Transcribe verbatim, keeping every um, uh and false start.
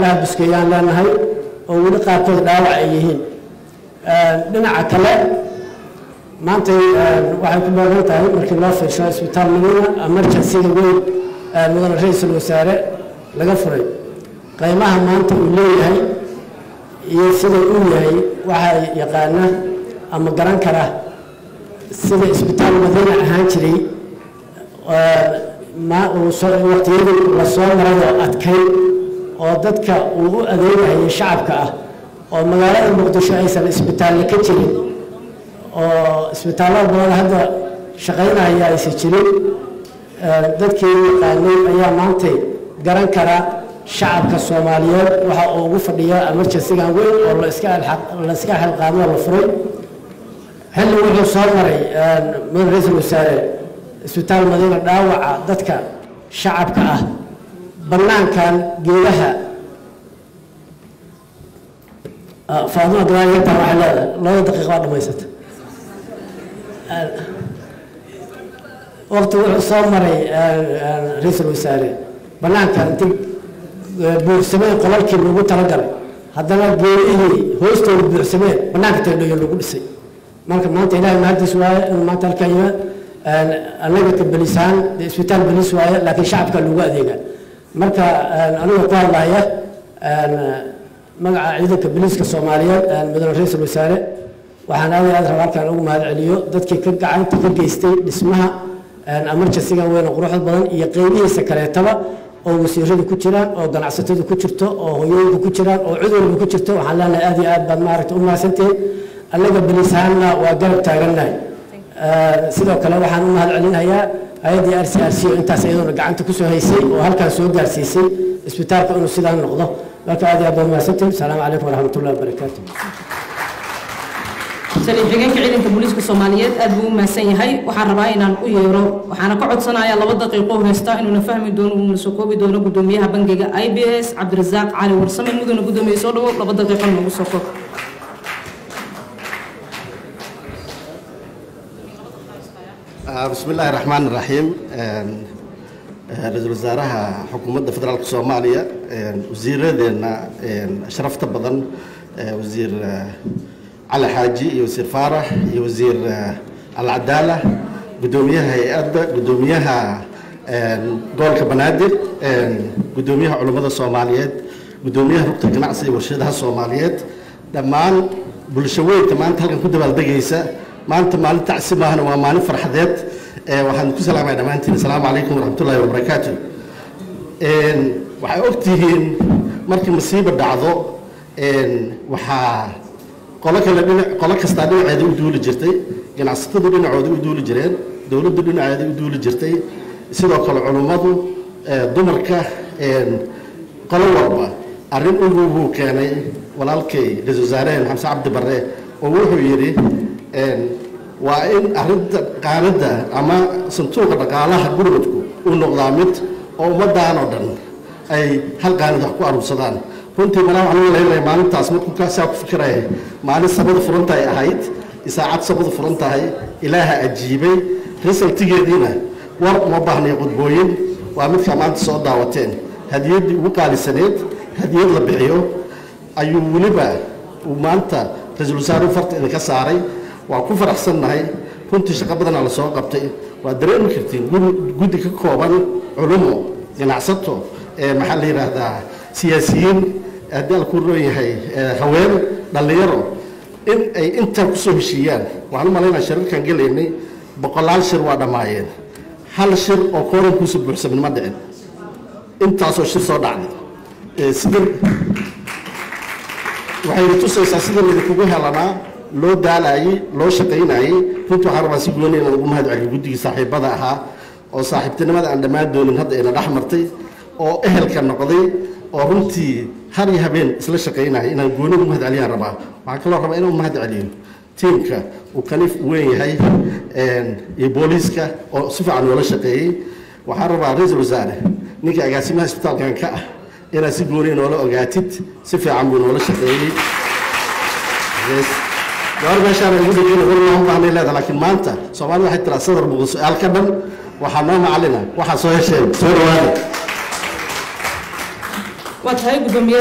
لا بسكيان لا نهي ونقاط دعوائيين لنا كله ما أنت واحد كبار نتاعي مركب لا في شاي سبيتال مننا أمريكا سيلوين من رئيس الوزراء لقفري قيمها ما أنت وليه يصير وليه وها يقالنا أما قرن كره سيد سبيتال مدينة هانشري ما وصل وقت يدل وصل مرض أتكلم وضدك وأذيع الشعب كأه ومجالات المقدسة عيسى الإسبيتال كتير وإسبيتالات بقول هذا شغلنا هي عيسى كتير ضدك قانون أيام عمتي جرن كرا شعب كالصوماليات وحقوق الرجال المركز الجوي ولا إسكان ولا إسكان القانون المفروض هل وجه صوري من رئيس الوزراء سبيتال مدينة داوعة ضدك شعب كأه بنان كان جيلها فاضل دراية طبعا لا لا دقيقة ما يصير وقت صامري رئيس الوزراء بنان كان تيجي بورسمين قلال كي نقول ترجع هذا ما بيجي هو يستوي بورسمين بنان كتير ليه نقول سي ما كمان تيجي ما تسوى ما تركيا أنا كتب بلسان السبيتال بالنسبة لكن شعب كان لغة ذيك مركا أنا وقال لها مع عيدك بلسك الصومالية بدل رئيس الوزراء وحنا هذا كان أقوم هذا عليو ضدك كل عن تكل جيستي اسمها أمريكا سيجا وين غروح البلد يقيني سكرتها أو سيرجل كتيران أو جنعسته كتيرته أو هيو كتيران أو عذر كتيرته وحنا هذه أبد ما رت أمها سنتين أنا بلساننا وقرب تاجرنا sidoo kale waxaan u mahad celinayaa hay'adda R C R C intaas ayadoo gacanta ku soo haysay oo halkaas soo gaarsiisay isbitaalka inuu sidaa noqdo marka aad iyo aad u mahadsantahay salaam calaykum waraxmatullaahi wabarakaatuh sali deegaanka ciidanka booliska Soomaaliyeed aad buu u mahadsan yahay waxaan rabaa inaan u yeero waxaan ka codsanayaa laba daqiiqo heesta inuu na fahmi doono inuu soo koobi doono gudoomiyaha bangiga I B S Cabdirasaaq Cali Warsame mudane gudoomiye soo dhawo laba daqiiqo lagu soo koob بسم الله الرحمن الرحيم رئيس الوزراء حكومة فدرالك الصومالية وزير دينا شرفت بدن وزير علي حاجي وزير فارح وزير العدالة قدوميها هيئة قدوميها دولك بنادر قدوميها علماء الصوماليات قدوميها ركن الجناعسي وشدها الصوماليات دمان بولشوية دمان تلقى كده بالدقيسة ما أنت ما أنت عسماهن وما أنا فرحت وحن كل سلام على ما أنتي السلام عليكم ورحمة الله وبركاته. إن وحقتين مركب مصيبة دعوة إن وح قلك لبنا قلك استعدوا عادوا دول جرتي يعني استعدوا لنا عادوا دول جيران دولة دولنا عادوا دول جرتي سيدا قل علماءه دمركه إن قلوا ربا أرنوا هو كاني ولالكي لزوزارين حمس عبد برة ووحوا يري وإن أردت قاردة أما سنتوك الرقالة قربتك ونقضامت أو مدان أردن أي هل قاردة أكو أرو صدان كنت ملاو عنو ليلة ما نتاس مكوكا ساوك فكرة ما نسبض فرنتاي أهيت إساعات سبض فرنتاي إلها أجيبي رسل تجدينا ورق مباهني قدبوين وأمد كمان تصعد دعوتين هذه يدي وقالي سنيد هذه يدي لبعيو أيو ولبا وما أنت رجل سارو فرط إنك ساري وكفر أحسن هاي كنت شقبنا على سوق قبتي ودرين مكتين جود ككوبان علومه ينعسته محلي هذا سياسيين هذا الكروي هاي هوير دليرو إن أنت كسب شيئا وعلم علينا شر كان قال إني بقلال شر وعدا معين هل شر أو كورن كسب بحسب المدعين أنت عصو شر صدعني سدر وحين توصل سدر اللي كوجها لنا لو دالاي لو شقيناي كنت حربا سيقولين أنا أقوم هاد على جودي صاحب بضعها أو صاحب تنمذ عندما دون هذا إلى رحمتي أو أهل كان قضي أو بنتي هذه هبين سل شقيناي أنا أقولهم هاد عليها ربع معك الله ربع أنا هاد عليهم تيمك وكلف وين هاي يبوليسك أو صفة عن ولا شقي وحربا رئيس الوزراء نيجي أجاسمها سبتال كان كأ إلى سيقولين ولا أجاتت صفة عن ولا شقي دور بشر الجديد يقولون ما علينا هذا لكن ما أنت سؤال واحد ترى صدر بقول سؤال كبر وحنام علينا وحصوي شيء صور هذا.